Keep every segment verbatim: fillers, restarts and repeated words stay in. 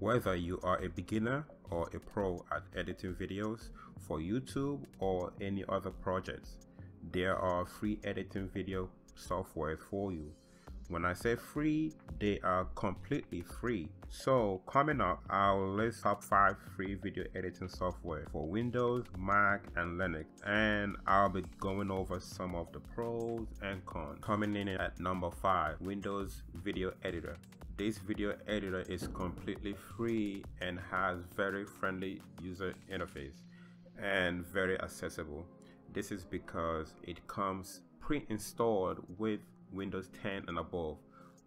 Whether you are a beginner or a pro at editing videos for YouTube or any other projects, there are free editing video software for you. When I say free, they are completely free. So coming up, I'll list top five free video editing software for Windows, Mac, and Linux, and I'll be going over some of the pros and cons. Coming in at number five, Windows Video Editor. This video editor is completely free and has very friendly user interface and very accessible. This is because it comes pre-installed with Windows ten and above.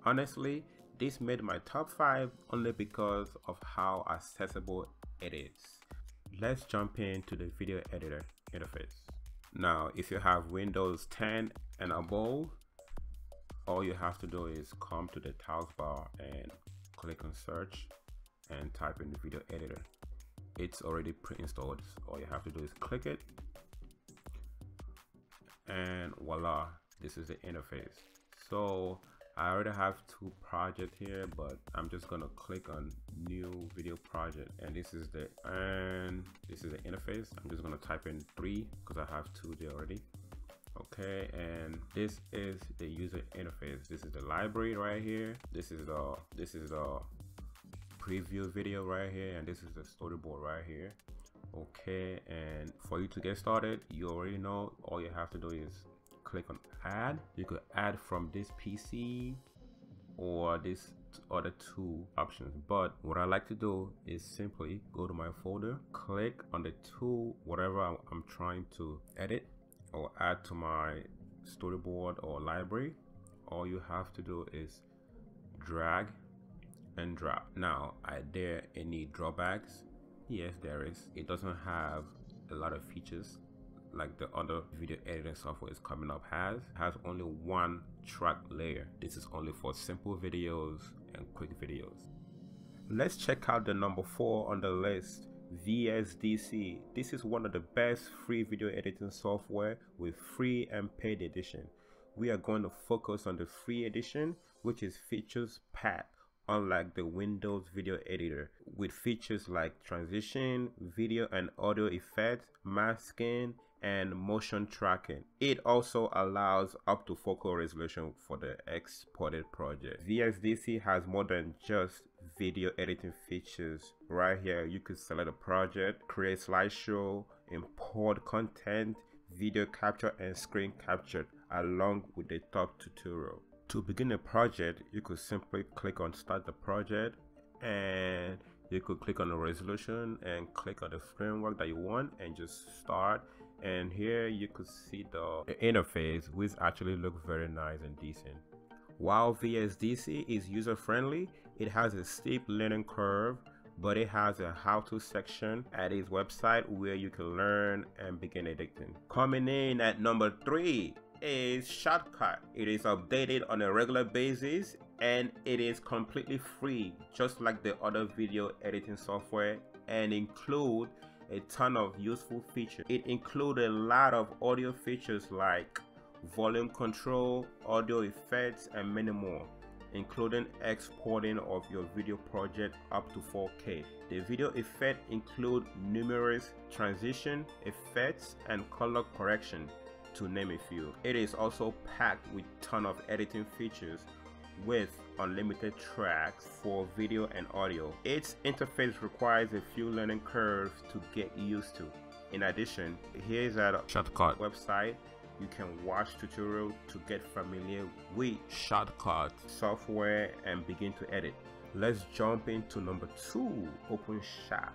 Honestly, this made my top five only because of how accessible it is. Let's jump into the video editor interface. Now, if you have Windows ten and above, all you have to do is come to the taskbar and click on search and type in the video editor. It's already pre-installed, so all you have to do is click it, and voila, this is the interface. So I already have two projects here, but I'm just gonna click on new video project, and this is the and this is the interface. I'm just gonna type in three because I have two there already. Okay, and this is the user interface. This is the library right here. This is the this is the preview video right here, and this is the storyboard right here. Okay, and for you to get started, you already know all you have to do is click on add. You could add from this P C or this other two options, but what I like to do is simply go to my folder, click on the tool, whatever I'm trying to edit or add to my storyboard or library. All you have to do is drag and drop. Now, are there any drawbacks? Yes, there is. It doesn't have a lot of features like the other video editing software is coming up has has only one track layer. This is only for simple videos and quick videos. Let's check out the number four on the list, V S D C. This is one of the best free video editing software with free and paid edition. We are going to focus on the free edition, which is features packed, unlike the Windows video editor, with features like transition, video and audio effects, masking, and motion tracking. It also allows up to focal resolution for the exported project. V S D C has more than just video editing features. Right here, you can select a project, create slideshow, import content, video capture, and screen capture, along with the top tutorial. To begin a project, you could simply click on start the project, and you could click on the resolution and click on the framework that you want and just start. And here you could see the interface, which actually looks very nice and decent. While V S D C is user-friendly, it has a steep learning curve, but it has a how-to section at its website where you can learn and begin editing. Coming in at number three is Shotcut. It is updated on a regular basis, and it is completely free, just like the other video editing software, and include a ton of useful features. It includes a lot of audio features like volume control, audio effects, and many more, including exporting of your video project up to four K. The video effects include numerous transition effects and color correction, to name a few. It is also packed with a ton of editing features with unlimited tracks for video and audio. Its interface requires a few learning curves to get used to. In addition, here is at Shotcut website, you can watch tutorials to get familiar with Shotcut software and begin to edit. Let's jump into number two, OpenShot.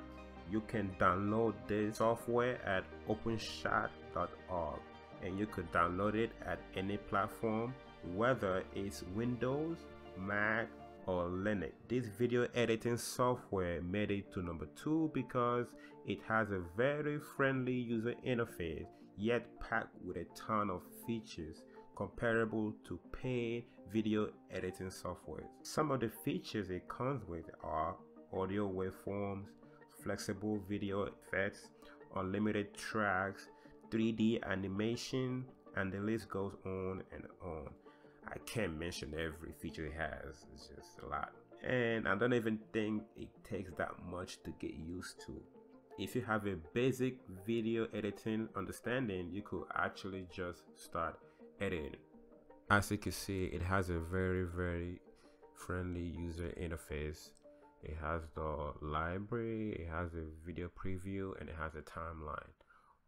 You can download this software at openshot dot org, and you could download it at any platform, whether it's Windows, Mac, or Linux. This video editing software made it to number two because it has a very friendly user interface, yet packed with a ton of features comparable to paid video editing software. Some of the features it comes with are audio waveforms, flexible video effects, unlimited tracks, three D animation, and the list goes on and on. I can't mention every feature it has, it's just a lot. and I don't even think it takes that much to get used to. If you have a basic video editing understanding, you could actually just start editing. As you can see, it has a very very friendly user interface. It has the library, it has a video preview, and it has a timeline.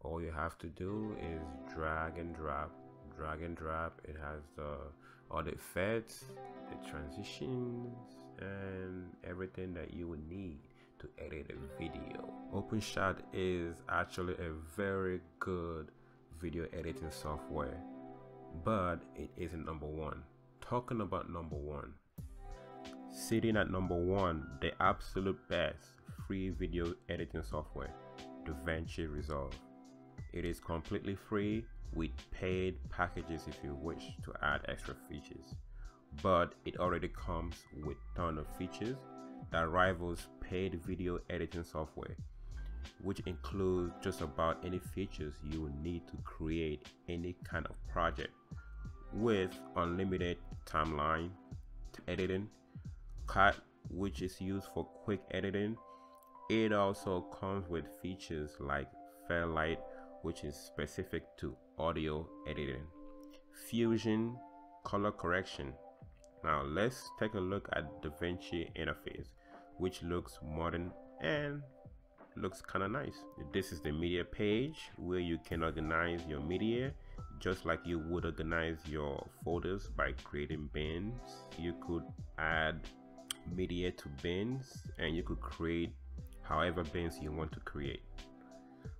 All you have to do is drag and drop, drag and drop. It has the all the effects, the transitions, and everything that you would need to edit a video. OpenShot is actually a very good video editing software, but it isn't number one. Talking about number one, sitting at number one, the absolute best free video editing software, DaVinci Resolve. It is completely free with paid packages if you wish to add extra features, but it already comes with ton of features that rivals paid video editing software, which includes just about any features you will need to create any kind of project, with unlimited timeline editing, Cut, which is used for quick editing. It also comes with features like Fairlight, which is specific to audio editing, Fusion, color correction. Now let's take a look at DaVinci interface, which looks modern and looks kind of nice. This is the media page where you can organize your media just like you would organize your folders by creating bins. You could add media to bins, and you could create however bins you want to create.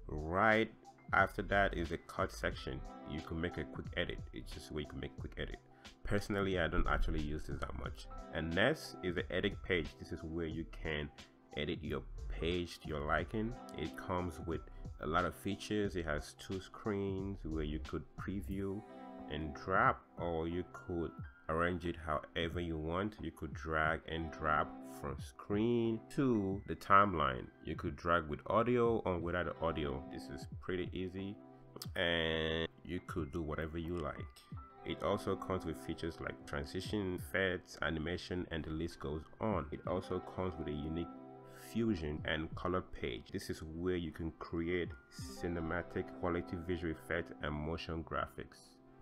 Right after that is a cut section. You can make a quick edit. It's just where you can make a quick edit. Personally, I don't actually use this that much. And next is the edit page. This is where you can edit your page to your liking. It comes with a lot of features. It has two screens where you could preview and drop, or you could arrange it however you want. You could drag and drop from screen to the timeline. You could drag with audio or without the audio. This is pretty easy, and you could do whatever you like. It also comes with features like transition, effects, animation, and the list goes on. It also comes with a unique Fusion and color page. This is where you can create cinematic quality visual effects and motion graphics.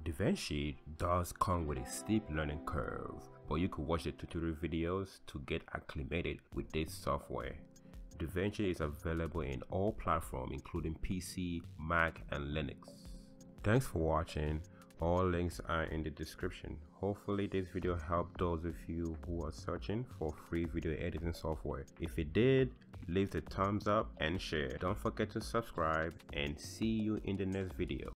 DaVinci does come with a steep learning curve, but you could watch the tutorial videos to get acclimated with this software. DaVinci is available in all platforms, including P C, Mac, and Linux. Thanks for watching. All links are in the description. Hopefully this video helped those of you who are searching for free video editing software. If it did, leave the thumbs up and share. Don't forget to subscribe, and see you in the next video.